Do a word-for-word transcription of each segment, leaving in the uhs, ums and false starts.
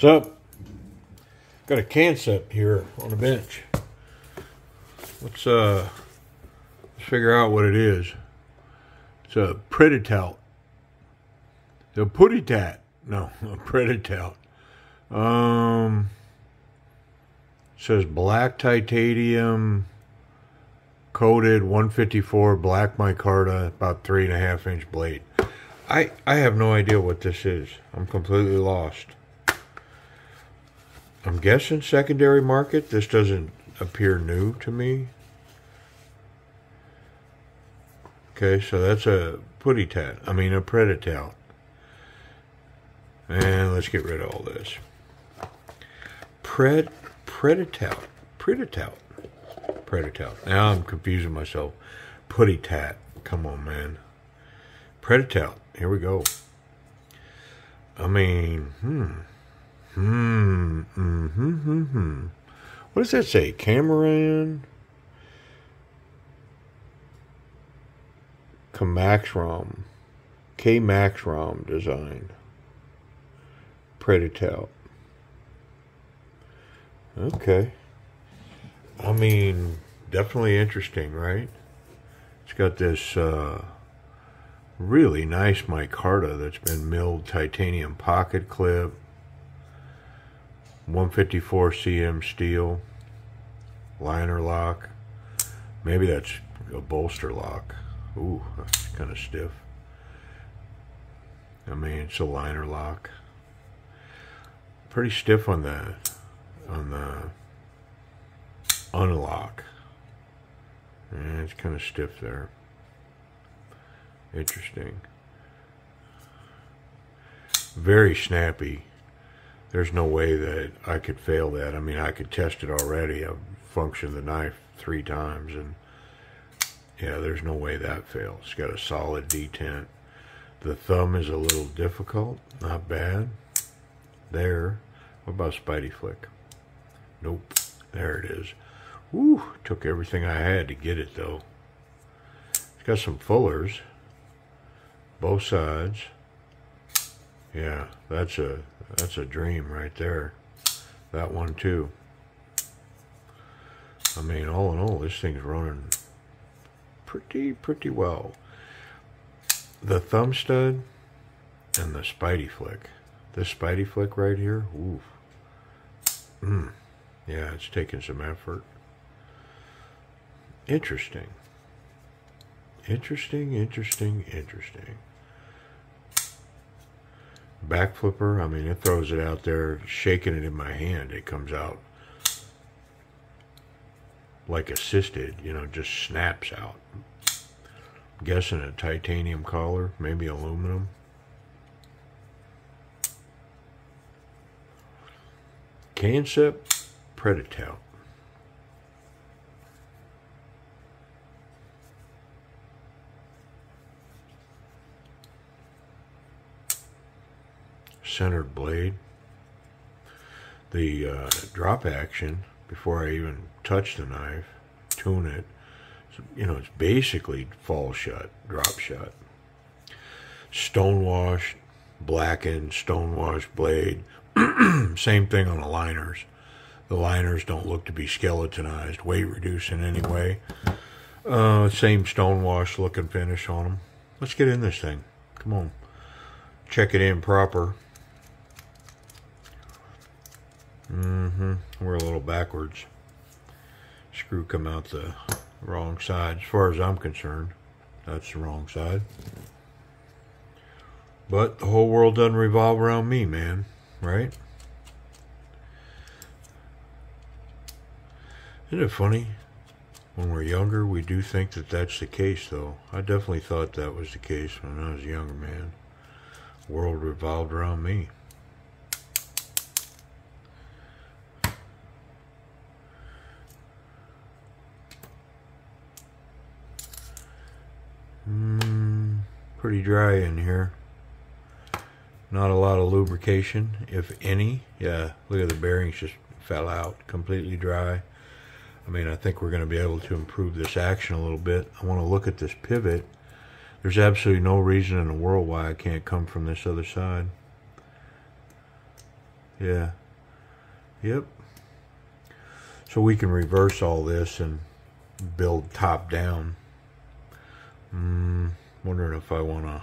So, got a Kansept here on the bench. Let's uh, let's figure out what it is. It's a Pretatout. The Pretatout. No, a Pretatout. Um, it says black titanium coated one fifty-four black micarta, about three and a half inch blade. I I have no idea what this is. I'm completely lost. I'm guessing secondary market. This doesn't appear new to me. Okay, so that's a Pretatout. I mean a Pretatout. And let's get rid of all this. Pred Pretatout. Pretatout. Pretatout. Now I'm confusing myself. Pretatout. Come on, man. Pretatout. Here we go. I mean, hmm. Hmm. Mm-hmm. Mm-hmm, mm-hmm. What does that say? Cameron. K Maxrom. K Maxrom design. Pretatout. Okay. I mean, definitely interesting, right? It's got this uh, really nice micarta that's been milled titanium pocket clip. one fifty-four C M steel. Liner lock. Maybe that's a bolster lock. Ooh, that's kind of stiff. I mean, it's a liner lock. Pretty stiff on the on the unlock. Yeah, it's kind of stiff there. Interesting. Very snappy. There's no way that I could fail that. I mean, I could test it already. I've functioned the knife three times, and yeah, there's no way that fails. It's got a solid detent. The thumb is a little difficult. Not bad. There. What about Spidey Flick? Nope. There it is. Woo! Took everything I had to get it, though. It's got some fullers. Both sides. Yeah, that's a that's a dream right there. That one too. I mean, all in all, this thing's running pretty pretty well. The thumb stud and the Spidey Flick. This Spidey Flick right here. Ooh. Mm. Yeah, it's taking some effort. Interesting. Interesting, interesting, interesting. Back flipper, I mean, it throws it out there, shaking it in my hand, it comes out like assisted, you know, just snaps out. I'm guessing a titanium collar, maybe aluminum. Kansept Pretatout. Centered blade. The uh, drop action before I even touch the knife, tune it. So, you know, it's basically fall shot, drop shot. Stonewashed, blackened, stonewashed blade. Same thing on the liners. The liners don't look to be skeletonized, weight reduced in any way. Uh, same stonewash looking finish on them. Let's get in this thing. Come on. Check it in proper. Mm-hmm. We're a little backwards. Screw come out the wrong side. As far as I'm concerned, that's the wrong side. But the whole world doesn't revolve around me, man. Right? Isn't it funny? When we're younger, we do think that that's the case, though. I definitely thought that was the case when I was a younger man. The world revolved around me. Mm, pretty dry in here. Not a lot of lubrication, if any. Yeah, look at the bearings, just fell out, completely dry. I mean, I think we're going to be able to improve this action a little bit. I want to look at this pivot. There's absolutely no reason in the world why I can't come from this other side. Yeah. Yep. So we can reverse all this and build top down. Mm, wondering if I want to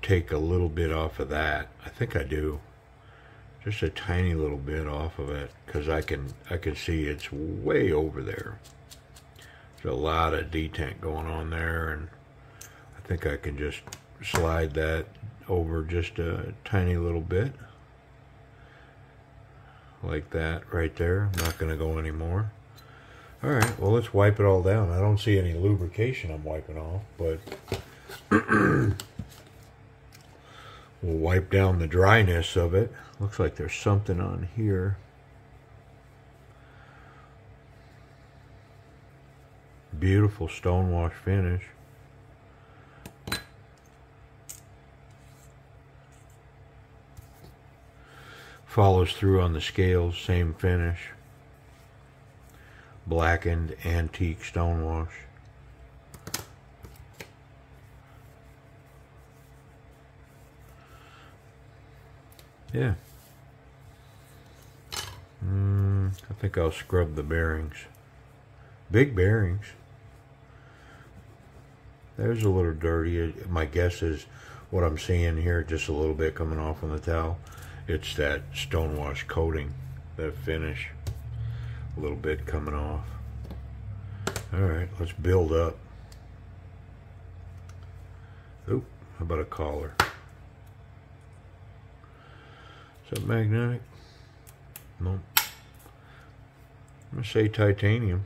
take a little bit off of that. I think I do. Just a tiny little bit off of it, because I can I can see it's way over there. There's a lot of detent going on there, and I think I can just slide that over just a tiny little bit, like that right there. I'm not going to go anymore. All right, well, let's wipe it all down. I don't see any lubrication I'm wiping off, but we'll wipe down the dryness of it. Looks like there's something on here. Beautiful stonewash finish. Follows through on the scales, same finish. Blackened antique stonewash. Yeah. Mm, I think I'll scrub the bearings. Big bearings. There's a little dirty. My guess is what I'm seeing here, just a little bit coming off on the towel. It's that stonewash coating, that finish. A little bit coming off. Alright, let's build up. Oop, how about a collar? Is that magnetic? Nope. I'm going to say titanium.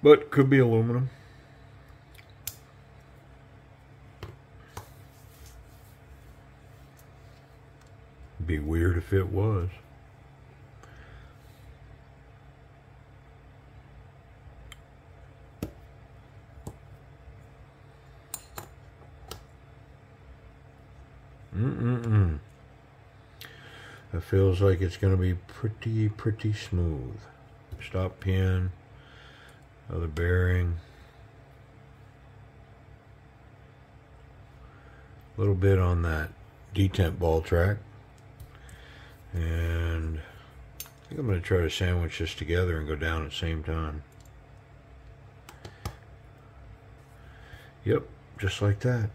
But could be aluminum. It'd be weird if it was. Mm-mm-mm. It feels like it's going to be pretty, pretty smooth. Stop pin. Other bearing. A little bit on that detent ball track. And I think I'm going to try to sandwich this together and go down at the same time. Yep, just like that.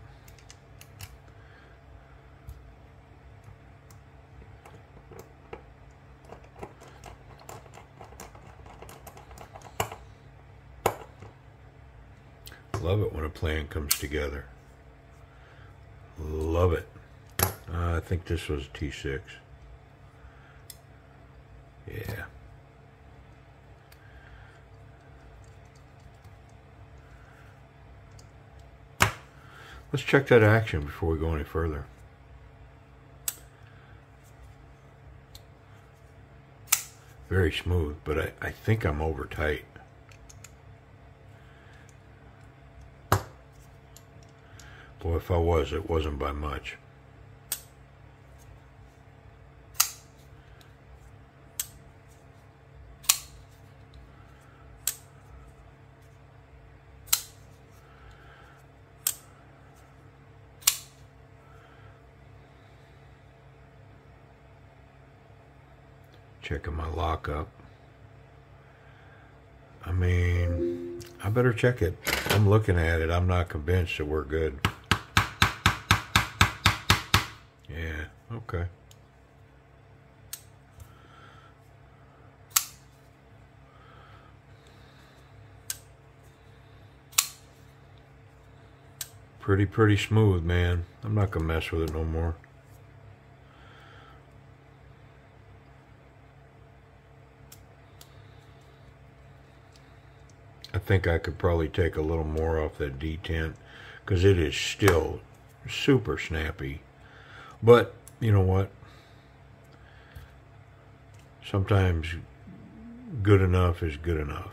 Love it when a plan comes together. Love it. Uh, I think this was a T six. Yeah. Let's check that action before we go any further. Very smooth, but I, I think I'm over tight. Boy, if I was, it wasn't by much. Checking my lockup. I mean, I better check it. I'm looking at it. I'm not convinced that we're good. Yeah, okay. Pretty, pretty smooth, man. I'm not gonna mess with it no more. I think I could probably take a little more off that detent, because it is still super snappy. But, you know what? Sometimes good enough is good enough.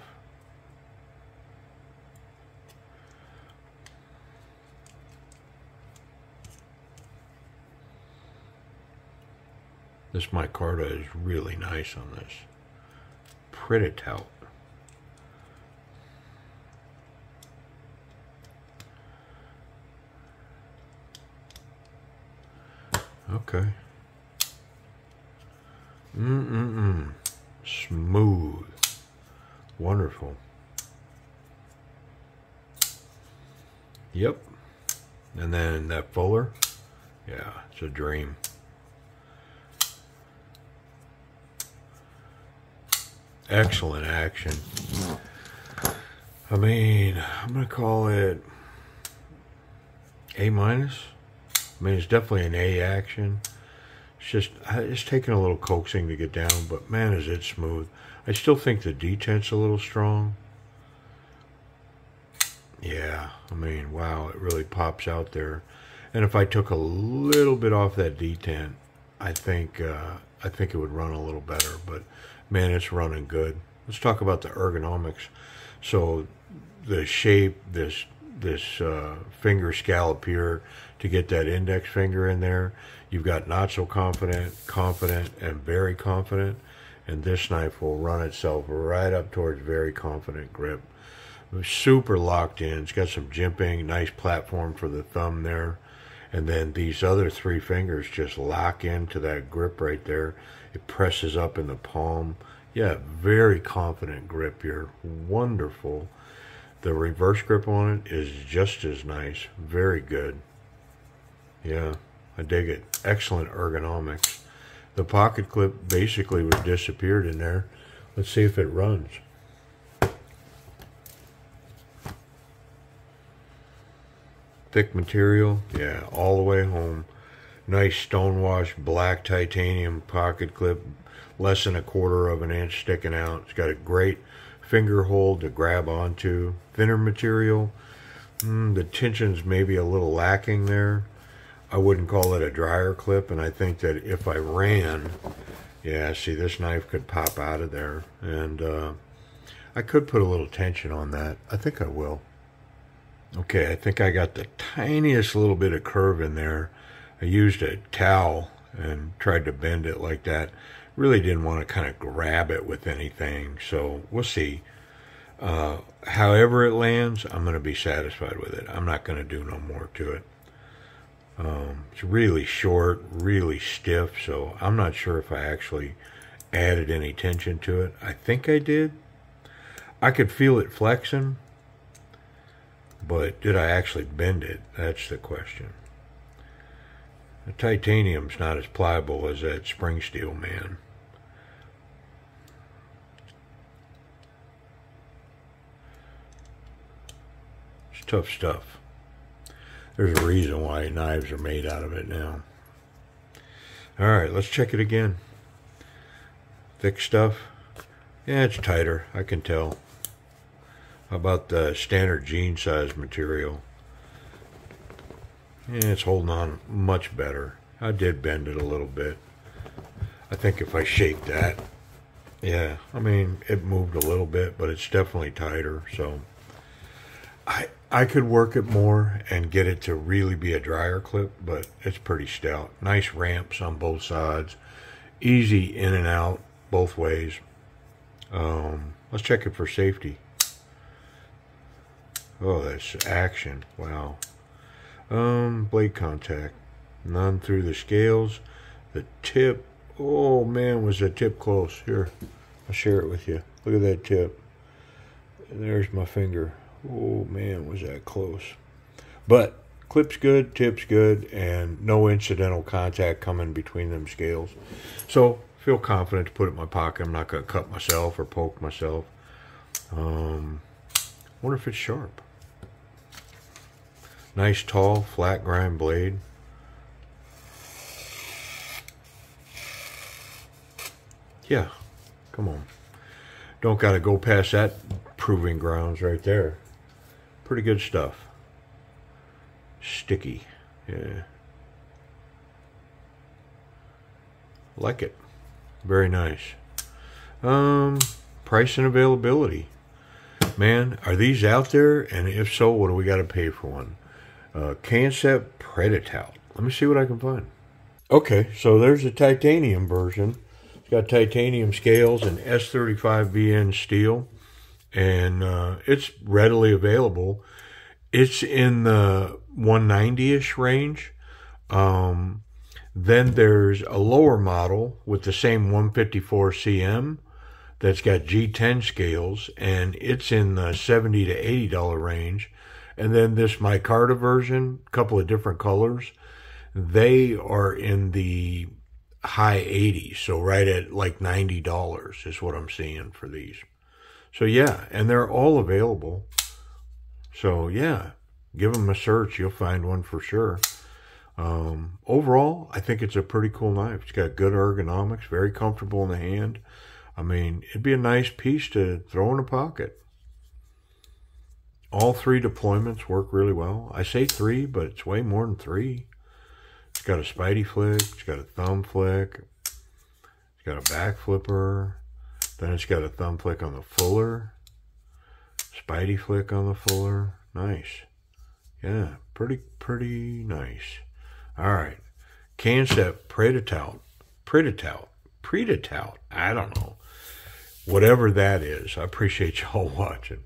This micarta is really nice on this. Pretatout. Okay, Mm-mm-mm. Smooth. Wonderful. Yep. And then that fuller. Yeah, it's a dream. Excellent action. I mean, I'm going to call it A minus. I mean, it's definitely an A action. It's just, it's taking a little coaxing to get down, but man, is it smooth. I still think the detent's a little strong. Yeah, I mean, wow, it really pops out there. And if I took a little bit off that detent, I think uh, I think it would run a little better. But man, it's running good. Let's talk about the ergonomics. So the shape, this this uh, finger scallop here to get that index finger in there. You've got not so confident, confident, and very confident. And this knife will run itself right up towards very confident grip. Super locked in. It's got some jimping, nice platform for the thumb there. And then these other three fingers just lock into that grip right there. It presses up in the palm. Yeah, very confident grip here. Wonderful. The reverse grip on it is just as nice. Very good. Yeah, I dig it. Excellent ergonomics. The pocket clip basically would have disappeared in there. Let's see if it runs. Thick material, yeah, all the way home. Nice stonewashed black titanium pocket clip, less than a quarter of an inch sticking out. It's got a great finger hold to grab onto. Thinner material, mm, the tension's maybe a little lacking there. I wouldn't call it a dryer clip, and I think that if I ran, yeah, see, this knife could pop out of there, and uh, I could put a little tension on that. I think I will. Okay, I think I got the tiniest little bit of curve in there. I used a towel and tried to bend it like that. Really didn't want to kind of grab it with anything, so we'll see. Uh, however it lands, I'm going to be satisfied with it. I'm not going to do no more to it. Um, it's really short, really stiff, so I'm not sure if I actually added any tension to it. I think I did. I could feel it flexing, but did I actually bend it? That's the question. The titanium's not as pliable as that spring steel, man. It's tough stuff. There's a reason why knives are made out of it now. All right, let's check it again. Thick stuff. Yeah, it's tighter, I can tell. How about the standard jean size material? Yeah, it's holding on much better. I did bend it a little bit. I think if I shake that, yeah, I mean, it moved a little bit, but it's definitely tighter. So I I could work it more and get it to really be a dryer clip, but it's pretty stout. Nice ramps on both sides. Easy in and out both ways. Um, let's check it for safety. Oh, that's action. Wow. Um, blade contact. None through the scales. The tip. Oh, man, was the tip close. Here, I'll share it with you. Look at that tip. There's my finger. Oh, man, was that close. But clip's good, tip's good, and no incidental contact coming between them scales. So, feel confident to put it in my pocket. I'm not going to cut myself or poke myself. Um, wonder if it's sharp. Nice, tall, flat grind blade. Yeah, come on. Don't got to go past that proving grounds right there. Pretty good stuff. Sticky. Yeah. Like it. Very nice. Um, price and availability. Man, are these out there? And if so, what do we got to pay for one? Uh, Kansept Pretatout. Let me see what I can find. Okay, so there's a titanium version. It's got titanium scales and S thirty-five V N steel, and uh, it's readily available. It's in the one ninety-ish range. Um, Then there's a lower model with the same one fifty-four C M that's got G ten scales, and it's in the seventy to eighty dollar range. And then this Micarta version, a couple of different colors, they are in the high eighties, so right at like ninety dollars is what I'm seeing for these. So yeah, and they're all available. So yeah, give them a search. You'll find one for sure. Um, overall, I think it's a pretty cool knife. It's got good ergonomics, very comfortable in the hand. I mean, it'd be a nice piece to throw in a pocket. All three deployments work really well. I say three, but it's way more than three. It's got a spidey flick. It's got a thumb flick. It's got a back flipper. Then it's got a thumb flick on the fuller. Spidey flick on the fuller. Nice. Yeah, pretty, pretty nice. All right. Kansept Pretatout. Pretatout. Pretatout. I don't know. Whatever that is. I appreciate y'all watching.